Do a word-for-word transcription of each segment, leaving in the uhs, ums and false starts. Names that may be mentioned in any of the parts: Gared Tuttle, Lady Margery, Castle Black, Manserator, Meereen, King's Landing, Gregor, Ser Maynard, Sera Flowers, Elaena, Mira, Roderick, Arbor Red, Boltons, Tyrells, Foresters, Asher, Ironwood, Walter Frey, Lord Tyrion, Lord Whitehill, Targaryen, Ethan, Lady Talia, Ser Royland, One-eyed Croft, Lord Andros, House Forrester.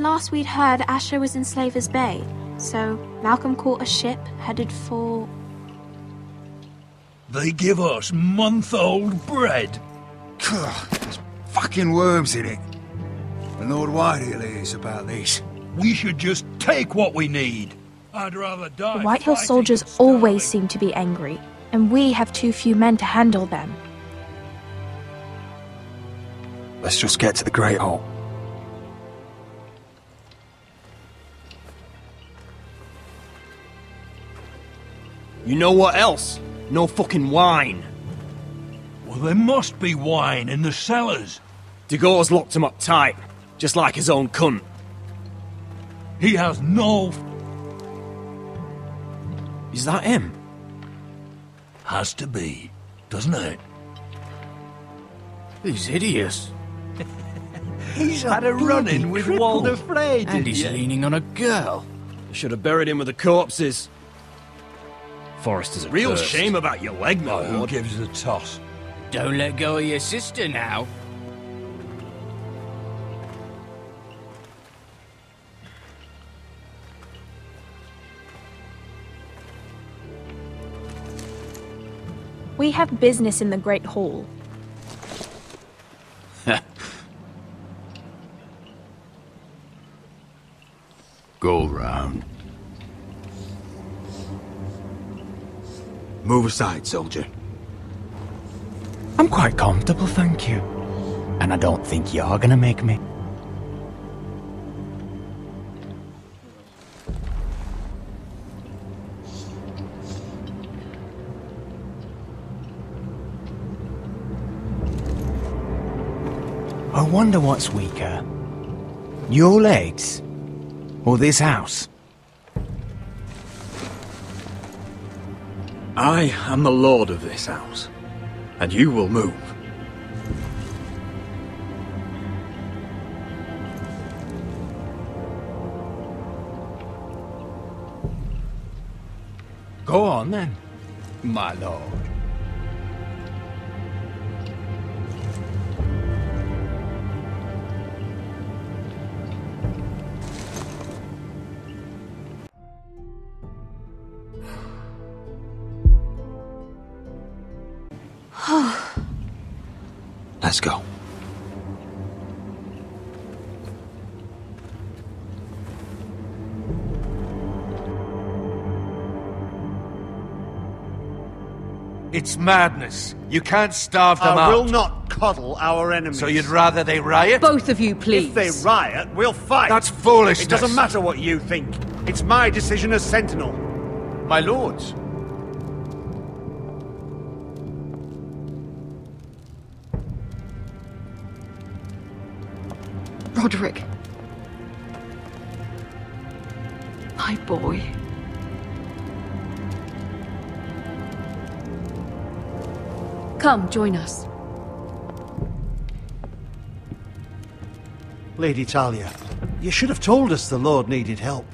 When last we'd heard, Asher was in Slaver's Bay, so Malcolm caught a ship headed for... They give us month-old bread. Ugh, there's fucking worms in it. And Lord Whitehill is about this. We should just take what we need. I'd rather die. The Whitehill soldiers always seem to be angry, and we have too few men to handle them. Let's just get to the Great Hall. You know what else? No fucking wine. Well, there must be wine in the cellars. De Gaulle's locked him up tight, just like his own cunt. He has no... Is that him? Has to be, doesn't it? He's hideous. He's had a run-in with Walter Frey, and he's you? leaning on a girl. I should have buried him with the corpses. Foresters at Real first. shame about your leg, my lord. Who gives a toss? Don't let go of your sister now. We have business in the Great Hall. Go round. Move aside, soldier. I'm quite comfortable, thank you. And I don't think you're gonna make me. I wonder what's weaker. Your legs? Or this house? I am the lord of this house, and you will move. Go on then, my lord. Let's go. It's madness. You can't starve them out. I will not coddle our enemies. So you'd rather they riot? Both of you, please. If they riot, we'll fight. That's foolishness. It doesn't matter what you think. It's my decision as sentinel. My lords. Roderick. My boy. Come, join us. Lady Talia, you should have told us the Lord needed help.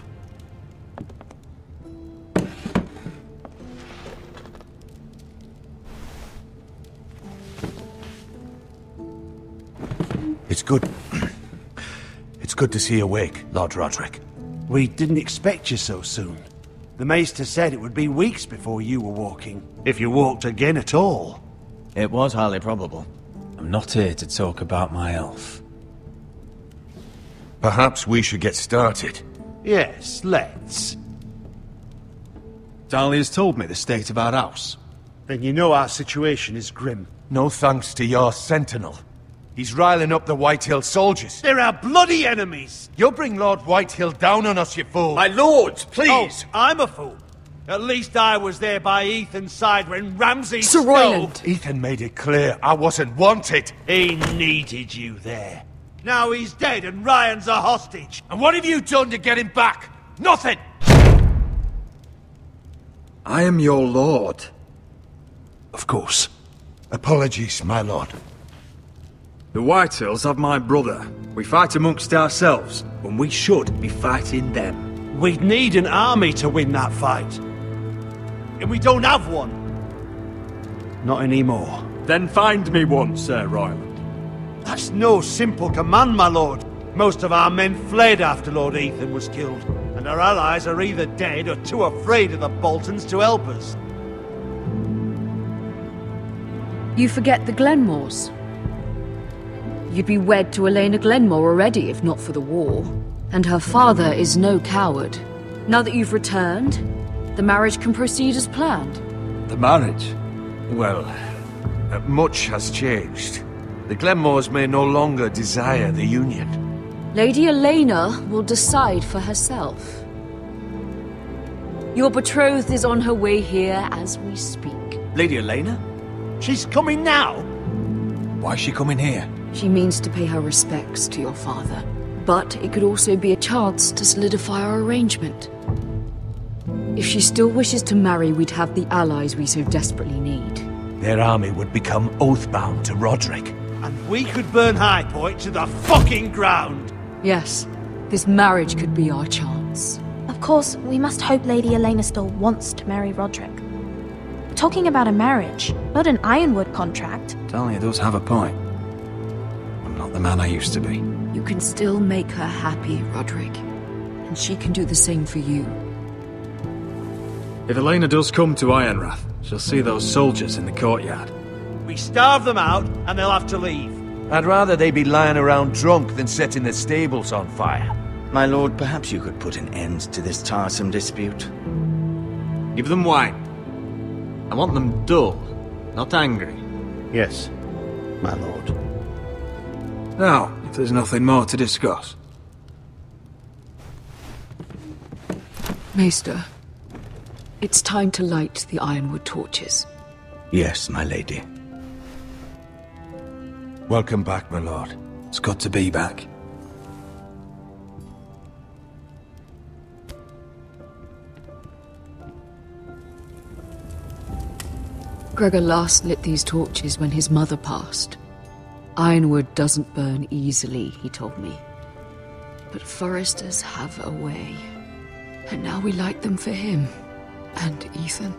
It's good. Good to see you awake, Lord Roderick. We didn't expect you so soon. The Maester said it would be weeks before you were walking, if you walked again at all. It was highly probable. I'm not here to talk about my elf. Perhaps we should get started. Yes, let's. Dahlia's told me the state of our house. Then you know our situation is grim. No thanks to your sentinel. He's riling up the Whitehill soldiers. They're our bloody enemies! You'll bring Lord Whitehill down on us, you fool! My lords, please! Oh, I'm a fool. At least I was there by Ethan's side when Ramsay Ser Royland. Ethan made it clear I wasn't wanted. He needed you there. Now he's dead and Ryan's a hostage. And what have you done to get him back? Nothing! I am your lord. Of course. Apologies, my lord. The Whitehills have my brother. We fight amongst ourselves, when we should be fighting them. We'd need an army to win that fight. And we don't have one. Not anymore. Then find me one, Ser Royland. That's no simple command, my lord. Most of our men fled after Lord Ethan was killed, and our allies are either dead or too afraid of the Boltons to help us. You forget the Glenmores. You'd be wed to Elena Glenmore already, if not for the war. And her father is no coward. Now that you've returned, the marriage can proceed as planned. The marriage? Well, uh, much has changed. The Glenmores may no longer desire the union. Lady Elaena will decide for herself. Your betrothed is on her way here as we speak. Lady Elaena? She's coming now! Why's she coming here? She means to pay her respects to your father. But it could also be a chance to solidify our arrangement. If she still wishes to marry, we'd have the allies we so desperately need. Their army would become oath-bound to Roderick. And we could burn High Point to the fucking ground! Yes, this marriage could be our chance. Of course, we must hope Lady Elaena still wants to marry Roderick. We're talking about a marriage, not an Ironwood contract. Talia does have a point. I'm not the man I used to be. You can still make her happy, Roderick. And she can do the same for you. If Elaena does come to Ironrath, she'll see those soldiers in the courtyard. We starve them out, and they'll have to leave. I'd rather they be lying around drunk than setting their stables on fire. My lord, perhaps you could put an end to this tiresome dispute. Give them wine. I want them dull, not angry. Yes, my lord. Now, if there's nothing more to discuss. Maester, it's time to light the Ironwood torches. Yes, my lady. Welcome back, my lord. It's good to be back. Gregor last lit these torches when his mother passed. Ironwood doesn't burn easily, he told me. But Foresters have a way. And now we light them for him. And Ethan.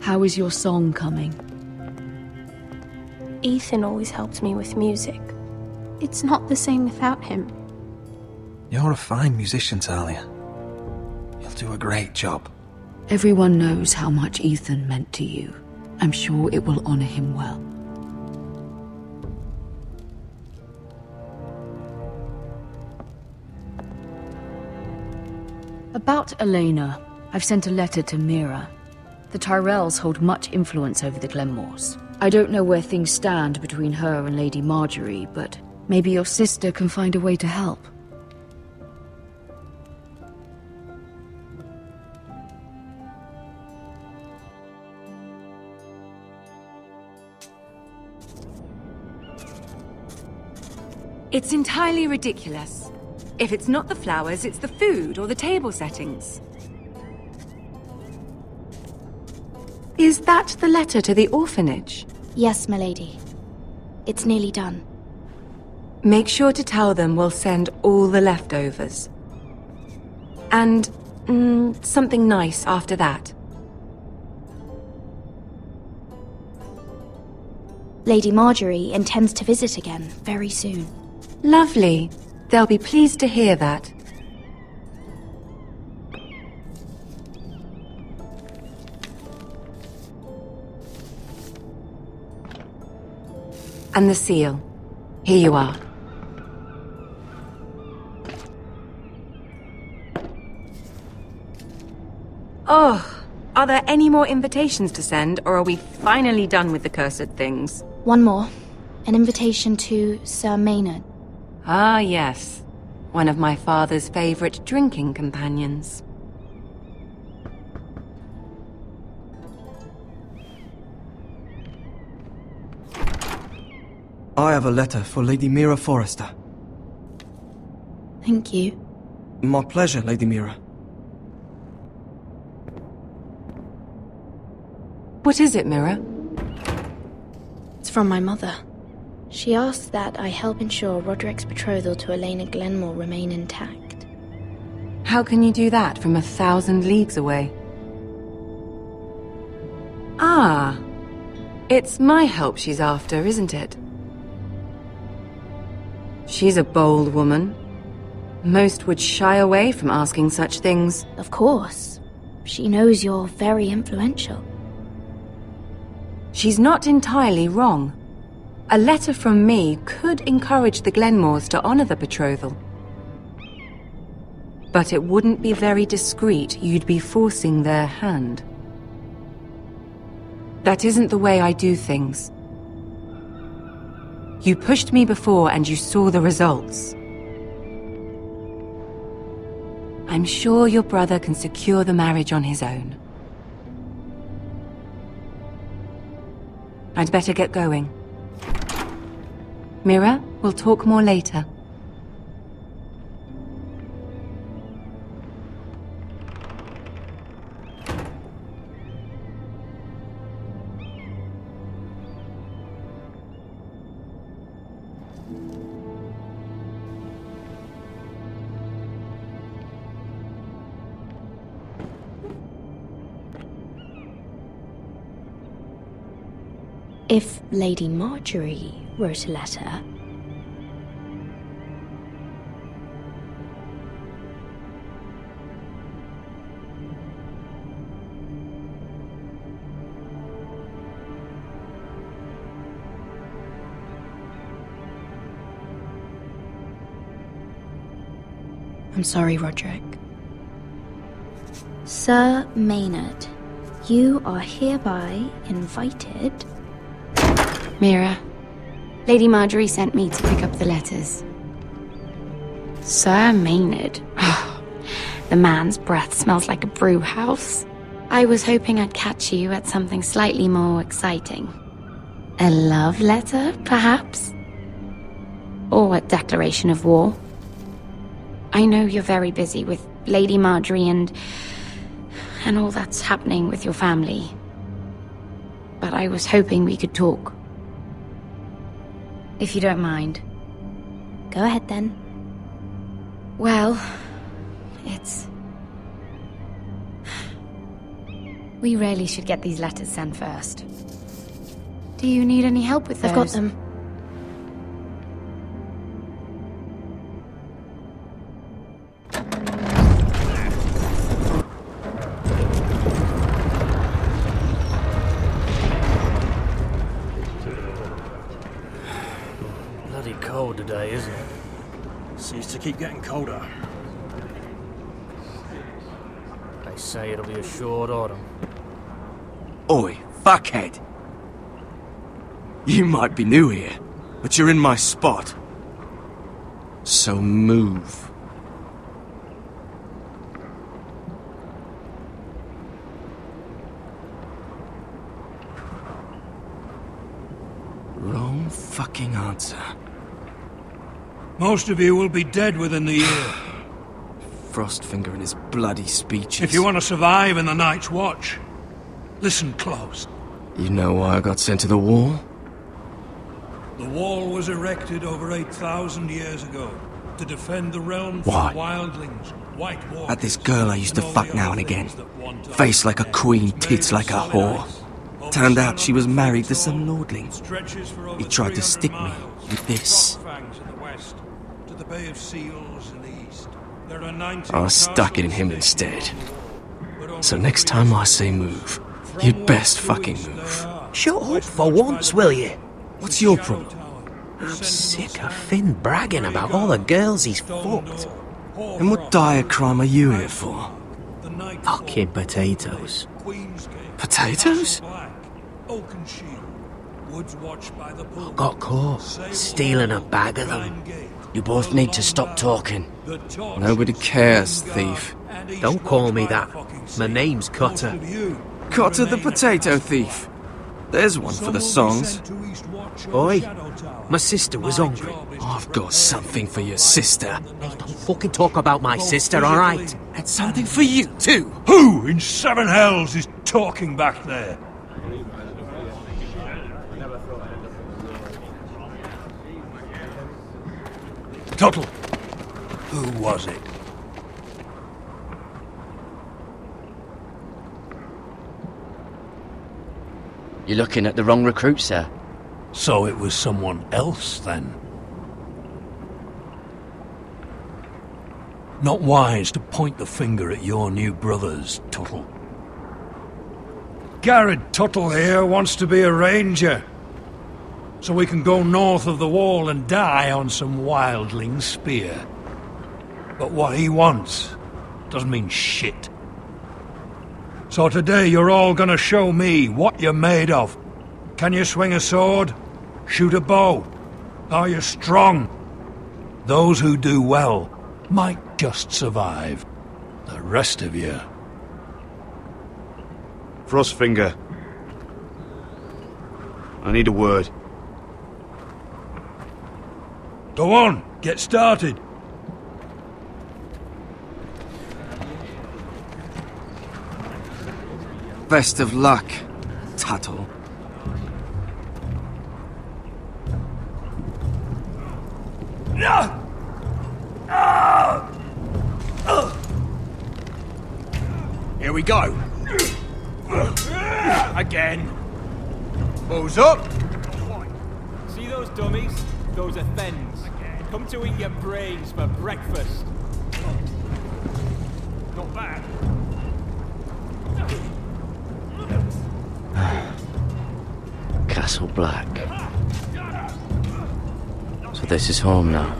How is your song coming? Ethan always helps me with music. It's not the same without him. You're a fine musician, Talia. You'll do a great job. Everyone knows how much Ethan meant to you. I'm sure it will honor him well. About Elaena, I've sent a letter to Mira. The Tyrells hold much influence over the Glenmores. I don't know where things stand between her and Lady Margery, but maybe your sister can find a way to help. It's entirely ridiculous. If it's not the flowers, it's the food or the table settings. Is that the letter to the orphanage? Yes, my lady. It's nearly done. Make sure to tell them we'll send all the leftovers. And mm, something nice after that. Lady Margery intends to visit again very soon. Lovely. They'll be pleased to hear that. And the seal. Here you are. Oh, are there any more invitations to send, or are we finally done with the cursed things? One more. An invitation to Ser Maynard. Ah, yes. One of my father's favorite drinking companions. I have a letter for Lady Mira Forrester. Thank you. My pleasure, Lady Mira. What is it, Mira? It's from my mother. She asked that I help ensure Roderick's betrothal to Elaena Glenmore remain intact. How can you do that from a thousand leagues away? Ah, It's my help she's after, isn't it? She's a bold woman. Most would shy away from asking such things. Of course. She knows you're very influential. She's not entirely wrong. A letter from me could encourage the Glenmores to honor the betrothal. But it wouldn't be very discreet. You'd be forcing their hand. That isn't the way I do things. You pushed me before and you saw the results. I'm sure your brother can secure the marriage on his own. I'd better get going. Mira, we'll talk more later. If Lady Margery wrote a letter... I'm sorry, Roderick. Ser Maynard, you are hereby invited... Mira, Lady Marjorie sent me to pick up the letters. Ser Maynard. Oh, the man's breath smells like a brew house. I was hoping I'd catch you at something slightly more exciting. A love letter, perhaps? Or a declaration of war? I know you're very busy with Lady Marjorie and... and all that's happening with your family. But I was hoping we could talk. If you don't mind. Go ahead, then. Well, it's... We really should get these letters sent first. Do you need any help with those? I've got them. Keep getting colder. They say it'll be a short autumn. Oi, fuckhead! You might be new here, but you're in my spot. So move. Wrong fucking answer. Most of you will be dead within the year. Frostfinger and his bloody speeches. If you want to survive in the Night's Watch, listen close. You know why I got sent to the Wall? The Wall was erected over eight thousand years ago to defend the realm why? From wildlings, white walkers... At this girl I used to fuck now and again. Face like a queen, tits like a whore. Turned out she was married to some lordling. He tried to stick me with this. The Bay of Seals in the east. There are I stuck it in him instead. So next time I say move, you'd best fucking move. Shut up for once, will you? What's your problem? I'm sick of Finn bragging about all the girls he's fucked. And what dire crime are you here for? Fucking potatoes. Potatoes? I got caught stealing a bag of them. You both need to stop talking. Nobody cares, thief. Don't call me that. My name's Cutter. Cutter the potato thief. There's one for the songs. Oi, my sister was hungry. I've got something for your sister. Hey, don't fucking talk about my sister, alright? And something for you too. Who in seven hells is talking back there? Tuttle! Who was it? You're looking at the wrong recruit, sir. So it was someone else, then? Not wise to point the finger at your new brothers, Tuttle. Gared Tuttle here wants to be a ranger, so we can go north of the wall and die on some wildling spear. But what he wants doesn't mean shit. So today you're all gonna show me what you're made of. Can you swing a sword? Shoot a bow? Are you strong? Those who do well might just survive. The rest of you... Frostfinger. I need a word. Go on, get started. Best of luck, Tuttle. No! Ah! Uh! Here we go. Again. Balls up. See those dummies? Those are thens. Come to eat your brains for breakfast. Not bad. Castle Black. So this is home now.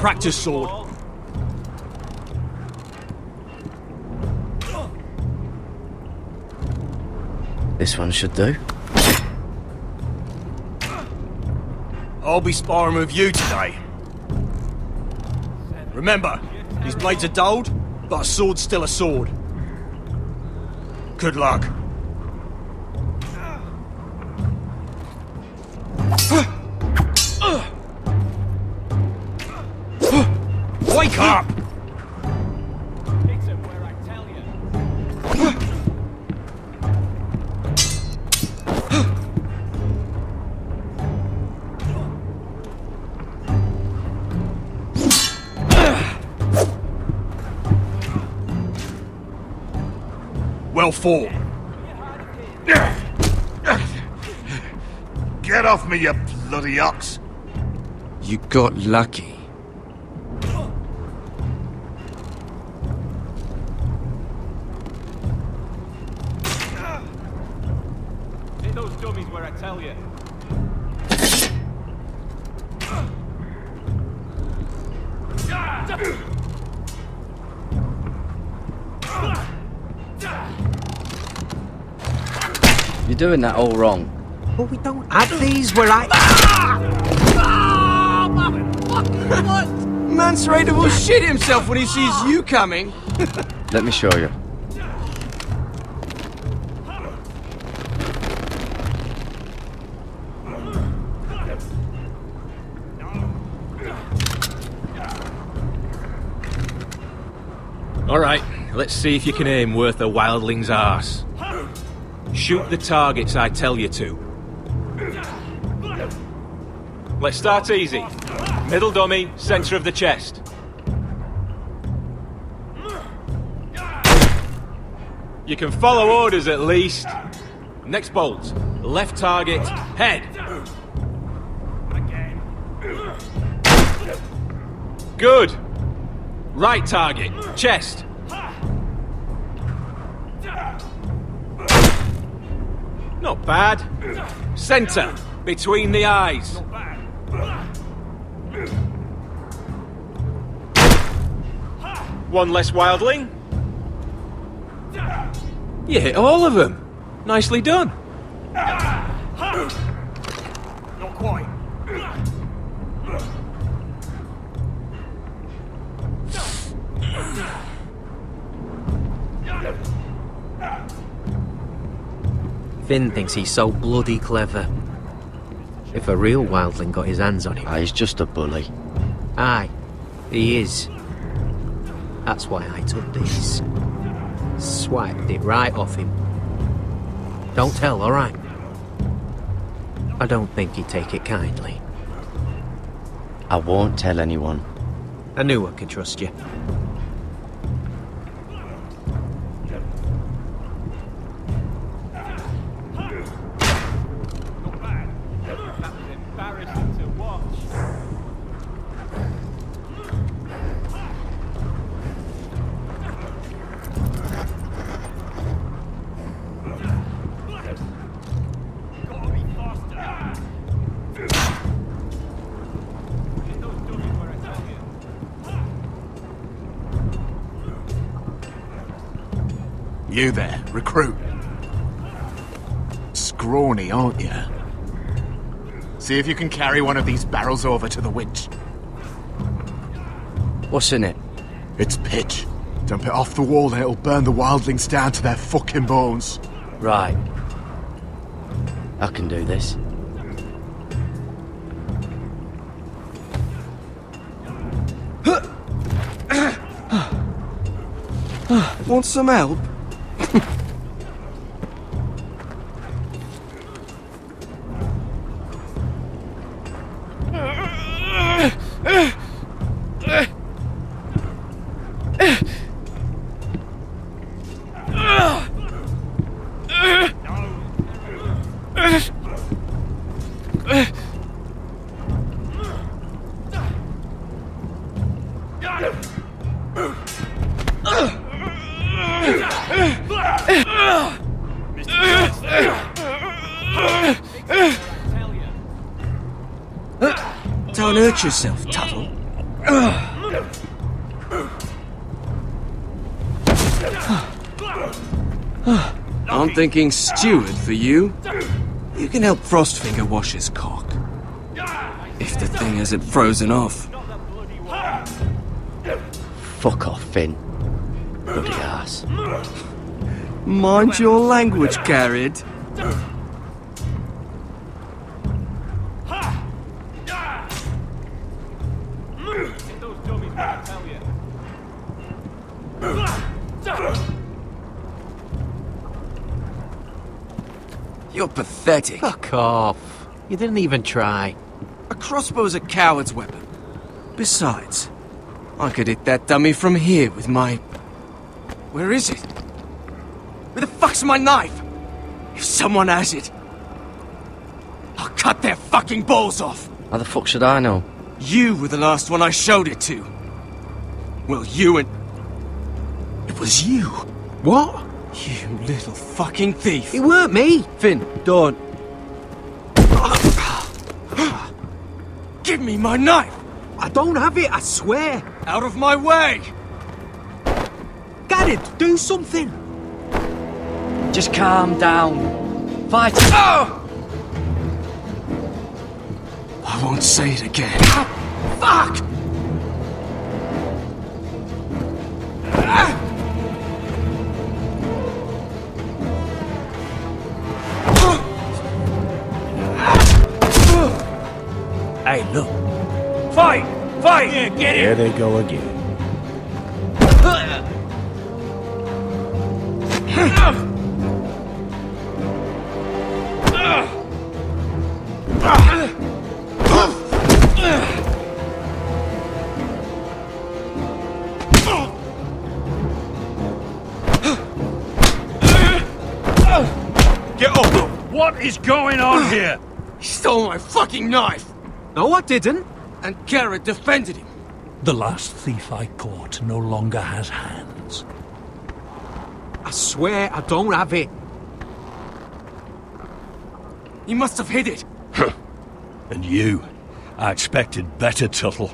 Practice sword. This one should do. I'll be sparring with you today. Remember, these blades are dulled, but a sword's still a sword. Good luck. Four. Get off me, you bloody ox! You got lucky. Hit those dummies where I tell you. Doing that all wrong. But we don't add these, we're at... Ah! Oh, my fucking Manserator will shit himself when he sees you coming. Let me show you. Alright, let's see if you can aim worth a wildling's arse. Shoot the targets I tell you to. Let's start easy. Middle dummy, center of the chest. You can follow orders at least. Next bolt. Left target, head. Good. Right target, chest. Not bad. Center, between the eyes. One less wildling. You hit all of them. Nicely done. Not quite. Finn thinks he's so bloody clever. If a real wildling got his hands on him... Ah, he's just a bully. Aye, he is. That's why I took this. Swiped it right off him. Don't tell, all right? I don't think he'd take it kindly. I won't tell anyone. I knew I could trust you. You there, recruit. Scrawny, aren't you? See if you can carry one of these barrels over to the winch. What's in it? It's pitch. Dump it off the wall and it'll burn the wildlings down to their fucking bones. Right. I can do this. Want some help? Hurt yourself, Tuttle. I'm thinking steward for you. You can help Frostfinger wash his cock. If the thing isn't frozen off. Fuck off, Finn. Bloody ass. Mind your language, Gared. You're pathetic. Fuck off. You didn't even try. A crossbow's a coward's weapon. Besides, I could hit that dummy from here with my... Where is it? Where the fuck's my knife? If someone has it, I'll cut their fucking balls off. How the fuck should I know? You were the last one I showed it to. Well, you and... It was you. What? You little fucking thief. It weren't me. Finn, don't. Give me my knife. I don't have it, I swear. Out of my way. Gared, do something. Just calm down. Fight. Oh! I won't say it again. Ah, fuck! Hey, look. Fight! Fight! Yeah, get it! There they go again. Get up! What is going on here? He stole my fucking knife! No, I didn't. And Garrett defended him. The last thief I caught no longer has hands. I swear I don't have it. You must have hid it. And you. I expected better, Tuttle.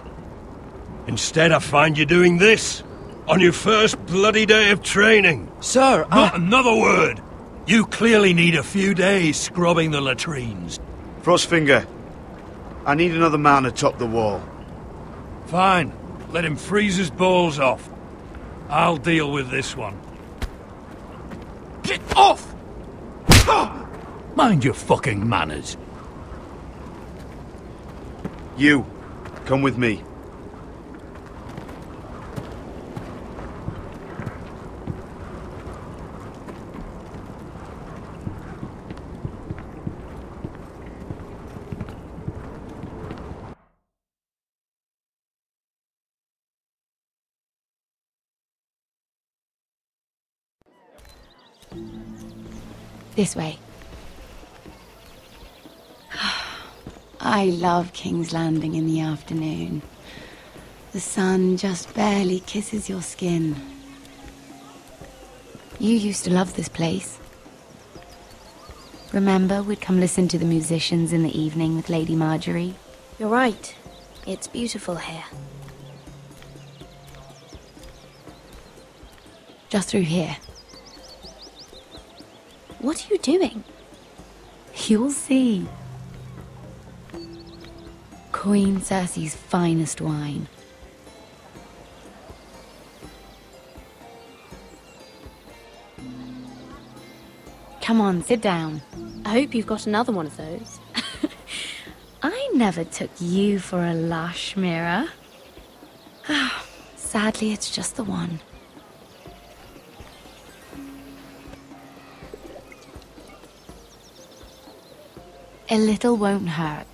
Instead, I find you doing this. On your first bloody day of training. Sir, I... Not another word. You clearly need a few days scrubbing the latrines. Frostfinger. I need another man atop the wall. Fine. Let him freeze his balls off. I'll deal with this one. Get off! Mind your fucking manners. You, come with me. This way. I love King's Landing in the afternoon. The sun just barely kisses your skin. You used to love this place. Remember, we'd come listen to the musicians in the evening with Lady Margery? You're right. It's beautiful here. Just through here. What are you doing? You'll see. Queen Cersei's finest wine. Come on, sit down. I hope you've got another one of those. I never took you for a lush, Mira. Sadly, it's just the one. A little won't hurt.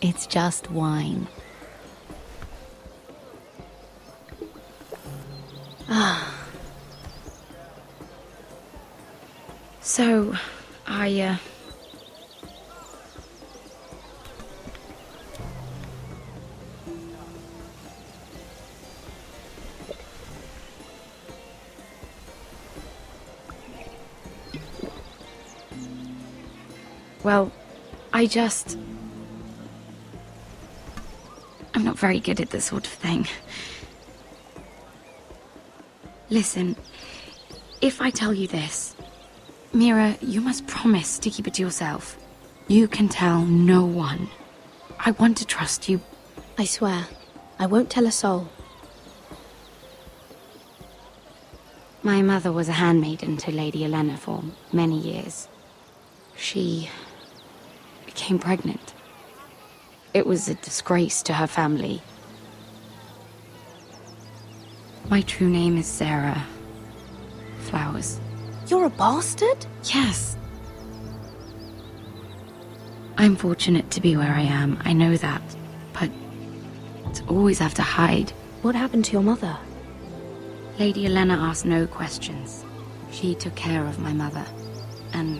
It's just wine. Ah. So, I, uh... Well... I just... I'm not very good at this sort of thing. Listen, if I tell you this, Mira, you must promise to keep it to yourself. You can tell no one. I want to trust you. I swear, I won't tell a soul. My mother was a handmaiden to Lady Elena for many years. She... became pregnant. It was a disgrace to her family. My true name is Sera Flowers. You're a bastard? Yes. I'm fortunate to be where I am, I know that, but to always have to hide. What happened to your mother? Lady Elena asked no questions. She took care of my mother, and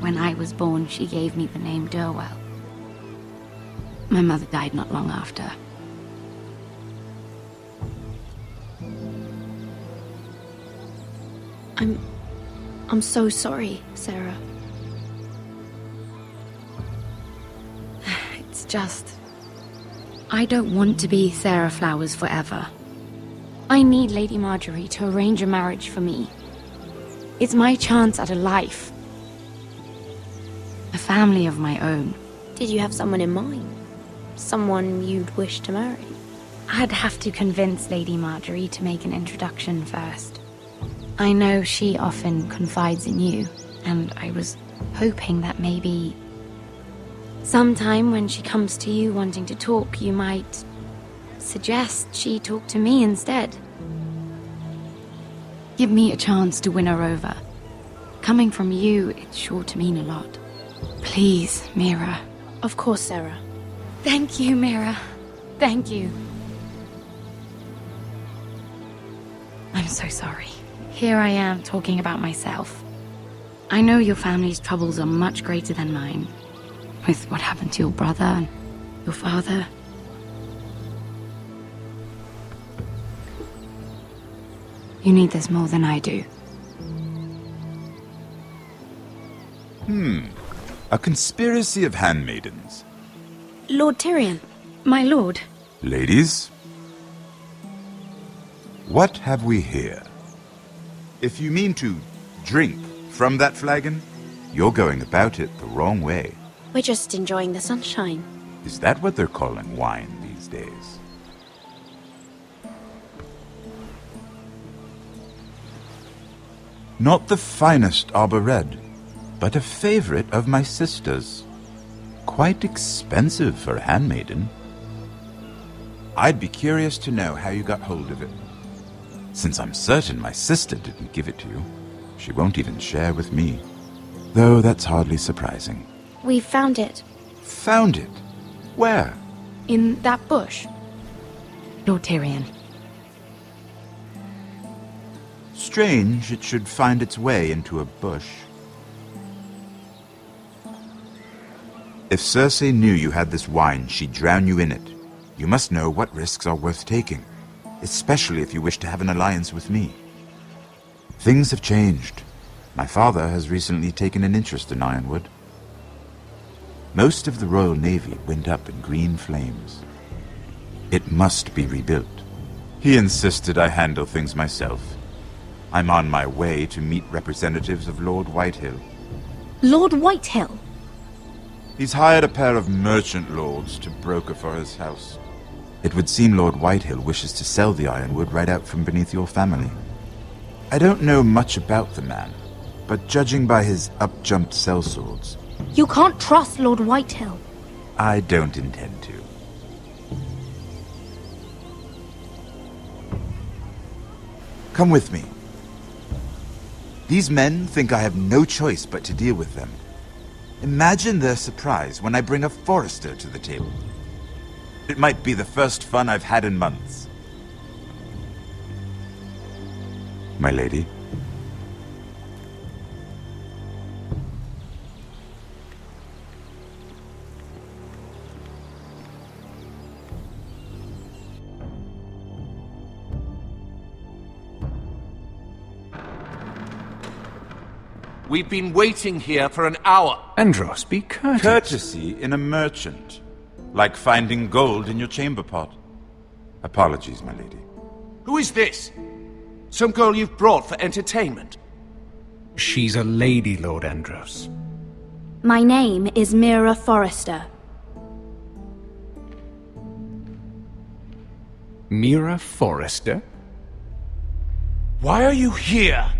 when I was born, she gave me the name Durwell. My mother died not long after. I'm... I'm so sorry, Sera. It's just... I don't want to be Sera Flowers forever. I need Lady Margery to arrange a marriage for me. It's my chance at a life. A family of my own. Did you have someone in mind? Someone you'd wish to marry? I'd have to convince Lady Margery to make an introduction first. I know she often confides in you, and I was hoping that maybe... sometime when she comes to you wanting to talk, you might... suggest she talk to me instead. Give me a chance to win her over. Coming from you, it's sure to mean a lot. Please, Mira. Of course, Sera. Thank you, Mira. Thank you. I'm so sorry. Here I am talking about myself. I know your family's troubles are much greater than mine. With what happened to your brother and your father. You need this more than I do. Hmm. A conspiracy of handmaidens. Lord Tyrion, my lord. Ladies, what have we here? If you mean to drink from that flagon, you're going about it the wrong way. We're just enjoying the sunshine. Is that what they're calling wine these days? Not the finest arbor red. but a favorite of my sister's. Quite expensive for a handmaiden. I'd be curious to know how you got hold of it. Since I'm certain my sister didn't give it to you, she won't even share with me. Though that's hardly surprising. We found it. Found it? Where? In that bush. Lord Tyrion. Strange it should find its way into a bush. If Cersei knew you had this wine, she'd drown you in it. You must know what risks are worth taking, especially if you wish to have an alliance with me. Things have changed. My father has recently taken an interest in Ironwood. Most of the Royal Navy went up in green flames. It must be rebuilt. He insisted I handle things myself. I'm on my way to meet representatives of Lord Whitehill. Lord Whitehill? He's hired a pair of merchant lords to broker for his house. It would seem Lord Whitehill wishes to sell the Ironwood right out from beneath your family. I don't know much about the man, but judging by his up-jumped sellswords... You can't trust Lord Whitehill. I don't intend to. Come with me. These men think I have no choice but to deal with them. Imagine their surprise when I bring a Forester to the table. It might be the first fun I've had in months. My lady. We've been waiting here for an hour. Andros, be courteous. Courtesy in a merchant. Like finding gold in your chamber pot. Apologies, my lady. Who is this? Some girl you've brought for entertainment? She's a lady, Lord Andros. My name is Mira Forrester. Mira Forrester? Why are you here?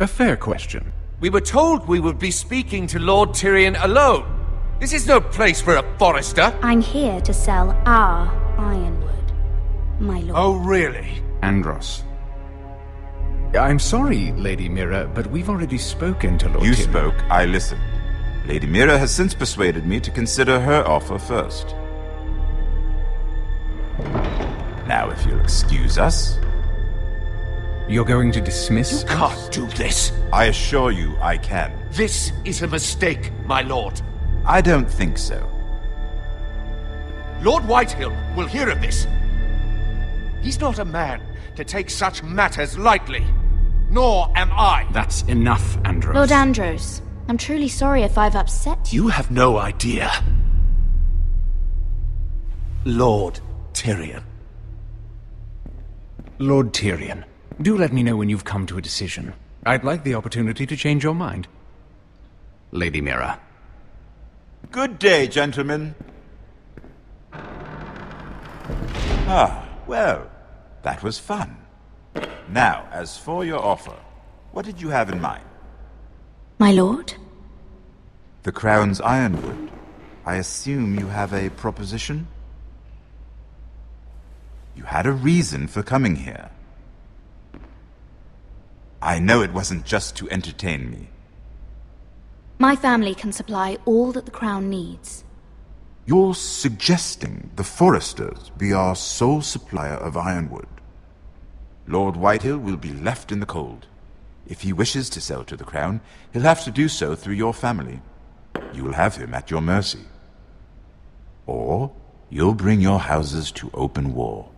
A fair question. We were told we would be speaking to Lord Tyrion alone. This is no place for a Forester. I'm here to sell our Ironwood, my lord. Oh, really? Andros. I'm sorry, Lady Mira, but we've already spoken to Lord Tyrion. You spoke, I listened. Lady Mira has since persuaded me to consider her offer first. Now, if you'll excuse us... You're going to dismiss? You can't do this. I assure you I can. This is a mistake, my lord. I don't think so. Lord Whitehill will hear of this. He's not a man to take such matters lightly. Nor am I. That's enough, Andros. Lord Andros, I'm truly sorry if I've upset you. You have no idea. Lord Tyrion. Lord Tyrion. Do let me know when you've come to a decision. I'd like the opportunity to change your mind. Lady Mira. Good day, gentlemen. Ah, well, that was fun. Now, as for your offer, what did you have in mind? My lord? The Crown's Ironwood. I assume you have a proposition? You had a reason for coming here. I know it wasn't just to entertain me. My family can supply all that the Crown needs. You're suggesting the Foresters be our sole supplier of Ironwood. Lord Whitehill will be left in the cold. If he wishes to sell to the Crown, he'll have to do so through your family. You will have him at your mercy. Or you'll bring your houses to open war.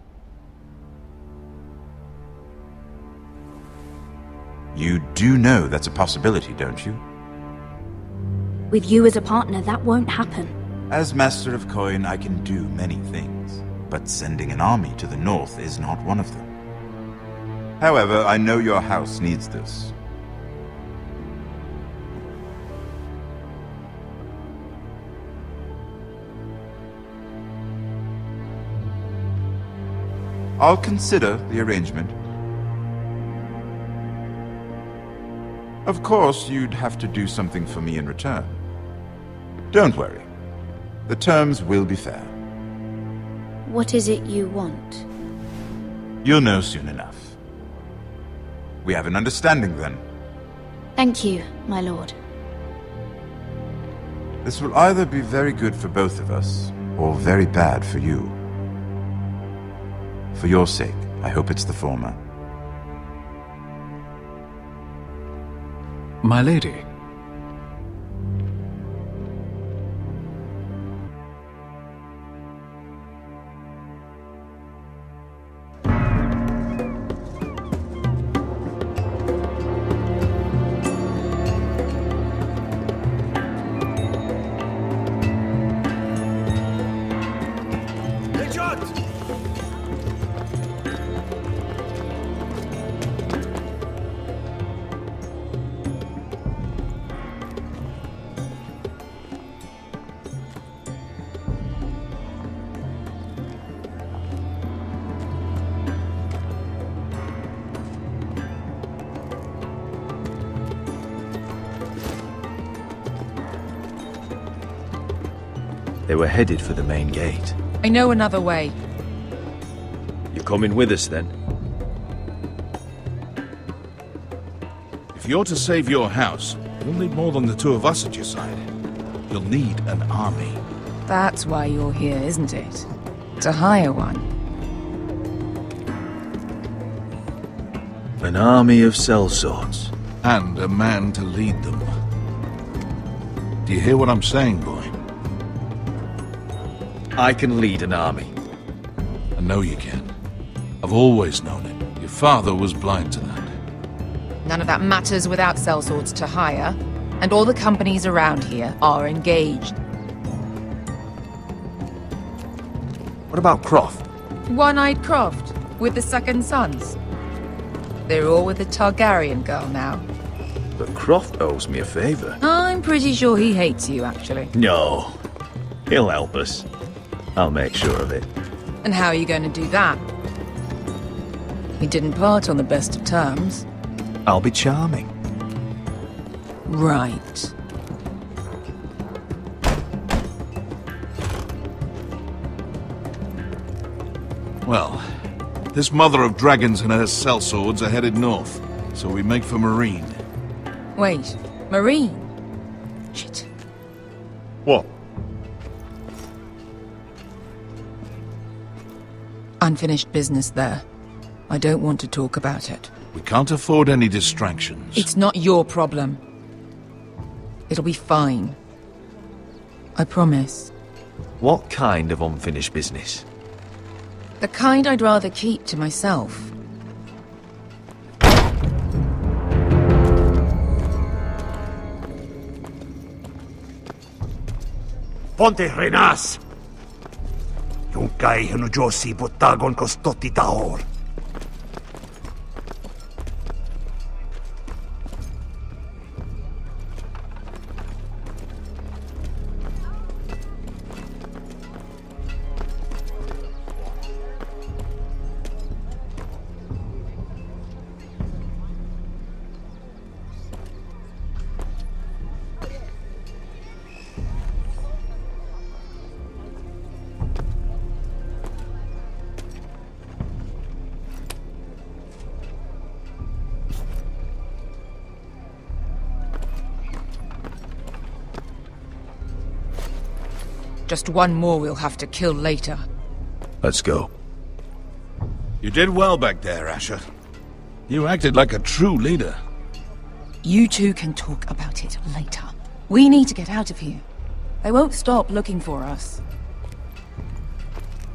You do know that's a possibility, don't you? With you as a partner, that won't happen. As Master of Coin, I can do many things, but sending an army to the north is not one of them. However, I know your house needs this. I'll consider the arrangement. Of course, you'd have to do something for me in return. Don't worry. The terms will be fair. What is it you want? You'll know soon enough. We have an understanding, then. Thank you, my lord. This will either be very good for both of us, or very bad for you. For your sake, I hope it's the former. My lady. They were headed for the main gate. I know another way. You're coming with us, then? If you're to save your house, you'll need more than the two of us at your side. You'll need an army. That's why you're here, isn't it? To hire one. An army of sellswords. And a man to lead them. Do you hear what I'm saying, boy? I can lead an army. I know you can. I've always known it. Your father was blind to that. None of that matters without sellswords to hire, and all the companies around here are engaged. What about Croft? One-eyed Croft, with the second sons. They're all with the Targaryen girl now. But Croft owes me a favor. I'm pretty sure he hates you, actually. No. He'll help us. I'll make sure of it. And how are you going to do that? We didn't part on the best of terms. I'll be charming. Right. Well, this mother of dragons and her sellswords are headed north, so we make for Meereen. Wait, Meereen? Shit. What? Unfinished business there. I don't want to talk about it. We can't afford any distractions. It's not your problem. It'll be fine. I promise. What kind of unfinished business? The kind I'd rather keep to myself. Ponte Renas! Kai henu josi botagon kostoti daor. Just one more we'll have to kill later. Let's go. You did well back there, Asher. You acted like a true leader. You two can talk about it later. We need to get out of here. They won't stop looking for us.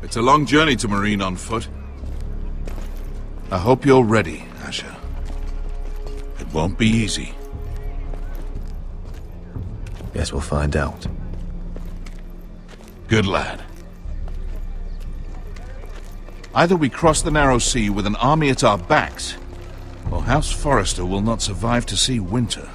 It's a long journey to Meereen on foot. I hope you're ready, Asher. It won't be easy. Guess we'll find out. Good lad. Either we cross the narrow sea with an army at our backs, or House Forrester will not survive to see winter.